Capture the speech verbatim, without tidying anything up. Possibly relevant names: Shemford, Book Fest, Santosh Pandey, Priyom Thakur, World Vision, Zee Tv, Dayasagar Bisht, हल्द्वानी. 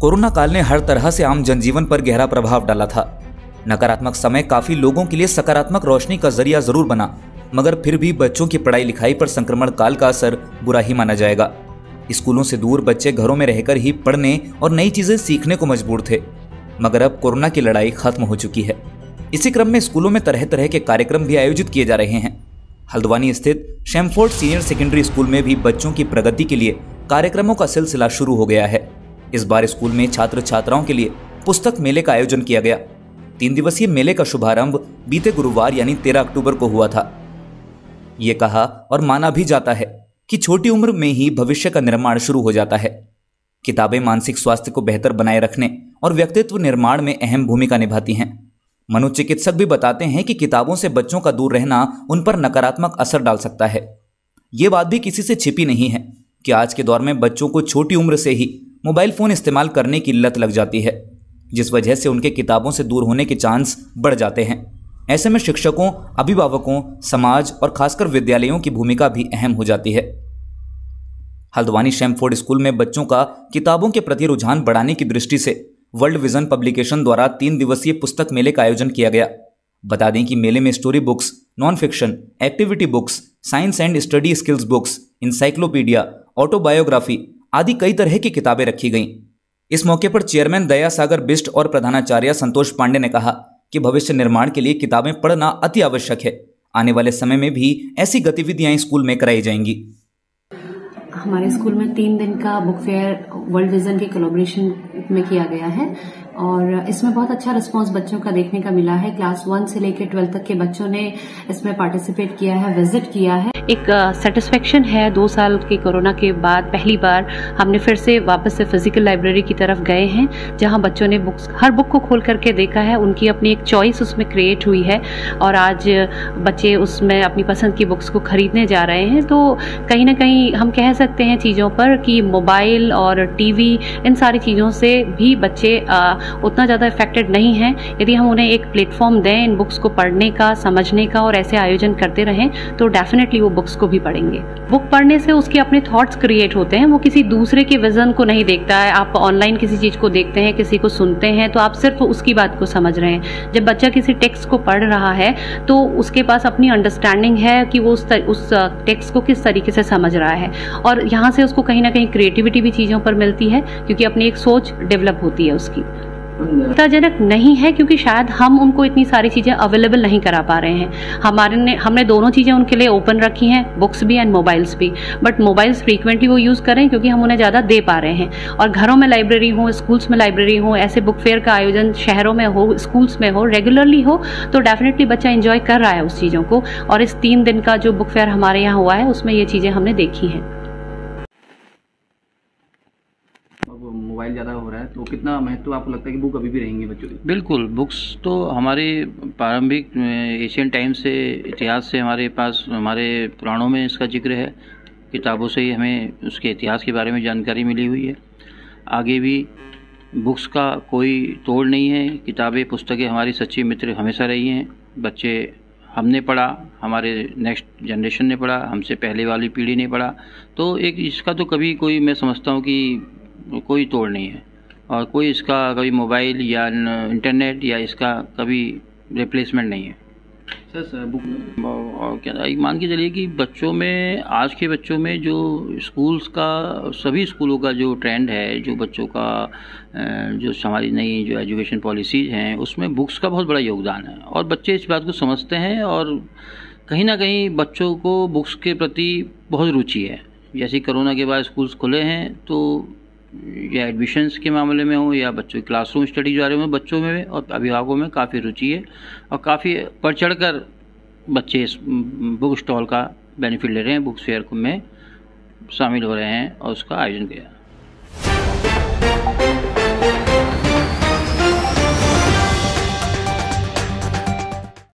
Corona काल ने हर तरह से आम जनजीवन पर गहरा प्रभाव डाला था। नकारात्मक समय काफी लोगों के लिए सकारात्मक रोशनी का जरिया जरूर बना, मगर फिर भी बच्चों की पढ़ाई लिखाई पर संक्रमण काल का असर बुरा ही माना जाएगा। स्कूलों से दूर बच्चे घरों में रहकर ही पढ़ने और नई चीजें सीखने को मजबूर थे, मगर अब कोरोना की लड़ाई खत्म हो चुकी है। इसी क्रम में स्कूलों में तरह तरह के कार्यक्रम भी आयोजित किए जा रहे हैं। हल्द्वानी स्थित शेमफोर्ड सीनियर सेकेंडरी स्कूल में भी बच्चों की प्रगति के लिए कार्यक्रमों का सिलसिला शुरू हो गया है। इस बार स्कूल में छात्र छात्राओं के लिए पुस्तक मेले का आयोजन किया गया। तीन दिवसीय मेले का शुभारंभ बीते गुरुवार यानी तेरह अक्टूबर को हुआ था। ये कहा और माना भी जाता है कि छोटी उम्र में ही भविष्य का निर्माण शुरू हो जाता है। किताबें मानसिक स्वास्थ्य को बेहतर बनाए रखने और व्यक्तित्व निर्माण में अहम भूमिका निभाती हैं। मनोचिकित्सक भी बताते हैं कि किताबों से बच्चों का दूर रहना उन पर नकारात्मक असर डाल सकता है। ये बात भी किसी से छिपी नहीं है कि आज के दौर में बच्चों को छोटी उम्र से ही मोबाइल फ़ोन इस्तेमाल करने की लत लग जाती है, जिस वजह से उनके किताबों से दूर होने के चांस बढ़ जाते हैं। ऐसे में शिक्षकों, अभिभावकों, समाज और खासकर विद्यालयों की भूमिका भी अहम हो जाती है। हल्द्वानी शेमफोर्ड स्कूल में बच्चों का किताबों के प्रति रुझान बढ़ाने की दृष्टि से वर्ल्ड विजन पब्लिकेशन द्वारा तीन दिवसीय पुस्तक मेले का आयोजन किया गया। बता दें कि मेले में story books, non fiction, activity books, science and study skills books, encyclopedia, autobiography आदि कई तरह की किताबें रखी गईं। इस मौके पर चेयरमैन दयासागर बिष्ट और प्रधानाचार्य संतोष पांडे ने कहा कि भविष्य निर्माण के लिए किताबें पढ़ना अति आवश्यक है। आने वाले समय में भी ऐसी गतिविधियां स्कूल में कराई जाएंगी। हमारे स्कूल में तीन दिन का बुक फेयर वर्ल्ड विजन के कोलैबोरेशन में किया गया है और इसमें बहुत अच्छा रिस्पांस बच्चों का देखने का मिला है। क्लास वन से लेकर ट्वेल्थ तक के बच्चों ने इसमें पार्टिसिपेट किया है, विजिट किया है। एक सेटिस्फेक्शन है, दो साल के कोरोना के बाद पहली बार हमने फिर से वापस से फिजिकल लाइब्रेरी की तरफ गए हैं, जहां बच्चों ने बुक्स, हर बुक को खोल करके देखा है। उनकी अपनी एक चॉइस उसमें क्रिएट हुई है और आज बच्चे उसमें अपनी पसंद की बुक्स को खरीदने जा रहे हैं। तो कहीं ना कहीं हम कह सकते हैं चीज़ों पर कि मोबाइल और टीवी, इन सारी चीज़ों से भी बच्चे उतना ज़्यादा इफेक्टेड नहीं हैं। यदि हम उन्हें एक प्लेटफॉर्म दें इन बुक्स को पढ़ने का, समझने का और ऐसे आयोजन करते रहें तो डेफिनेटली वो बुक्स को भी पढ़ेंगे। बुक पढ़ने से उसके अपने थॉट्स क्रिएट होते हैं। वो किसी दूसरे के विजन को नहीं देखता है। आप ऑनलाइन किसी चीज़ को देखते हैं, किसी को सुनते हैं तो आप सिर्फ उसकी बात को समझ रहे हैं। जब बच्चा किसी टेक्स्ट को पढ़ रहा है तो उसके पास अपनी अंडरस्टैंडिंग है कि वो उस, उस टेक्स्ट को किस तरीके से समझ रहा है और यहाँ से उसको कहीं ना कहीं क्रिएटिविटी भी चीज़ों पर मिलती है, क्योंकि अपनी एक सोच डेवलप होती है उसकी। चिंताजनक नहीं है क्योंकि शायद हम उनको इतनी सारी चीज़ें अवेलेबल नहीं करा पा रहे हैं। हमारे ने हमने दोनों चीज़ें उनके लिए ओपन रखी हैं, बुक्स भी एंड मोबाइल्स भी। बट मोबाइल्स फ्रीक्वेंटली वो यूज़ करें क्योंकि हम उन्हें ज़्यादा दे पा रहे हैं। और घरों में लाइब्रेरी हो, स्कूल्स में लाइब्रेरी हो, ऐसे बुक फेयर का आयोजन शहरों में हो, स्कूल्स में हो, रेगुलरली हो तो डेफिनेटली बच्चा इन्जॉय कर रहा है उस चीज़ों को। और इस तीन दिन का जो बुक फेयर हमारे यहाँ हुआ है उसमें ये चीज़ें हमने देखी हैं। मोबाइल ज़्यादा हो रहा है तो कितना महत्व आपको लगता है कि बुक अभी भी रहेंगे बच्चों के? बिल्कुल, बुक्स तो हमारे प्रारंभिक एशियन टाइम से, इतिहास से हमारे पास, हमारे पुराणों में इसका जिक्र है। किताबों से ही हमें उसके इतिहास के बारे में जानकारी मिली हुई है। आगे भी बुक्स का कोई तोड़ नहीं है। किताबें, पुस्तकें हमारी सच्ची मित्र हमेशा रही हैं। बच्चे, हमने पढ़ा, हमारे नेक्स्ट जनरेशन ने पढ़ा, हमसे पहले वाली पीढ़ी ने पढ़ा, तो एक इसका तो कभी कोई, मैं समझता हूँ कि कोई तोड़ नहीं है और कोई इसका कभी मोबाइल या इंटरनेट या इसका कभी रिप्लेसमेंट नहीं है। सर, सर बुक और क्या मान के चलिए कि बच्चों में, आज के बच्चों में जो स्कूल्स का, सभी स्कूलों का जो ट्रेंड है, जो बच्चों का, जो हमारी नई जो एजुकेशन पॉलिसीज़ हैं उसमें बुक्स का बहुत बड़ा योगदान है और बच्चे इस बात को समझते हैं और कहीं ना कहीं बच्चों को बुक्स के प्रति बहुत रुचि है। जैसे कोरोना के बाद स्कूल्स खुले हैं तो या एडमिशन्स के मामले में हो या बच्चों की क्लासरूम स्टडी जा रहे हो, बच्चों में और अभिभावकों में काफ़ी रुचि है और काफ़ी बढ़ चढ़ कर बच्चे इस बुक स्टॉल का बेनिफिट ले रहे हैं, बुक फेयर में शामिल हो रहे हैं और उसका आयोजन किया।